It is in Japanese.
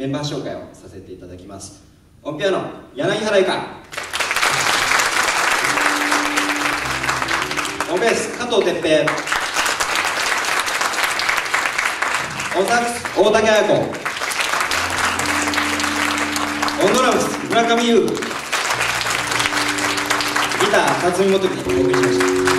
メンバー紹介をさせていただきます。オンピアノ柳原由香オンベース加藤哲平オンサックス大竹綾子オンドラムス村上優ギター辰巳元樹でお送りしました。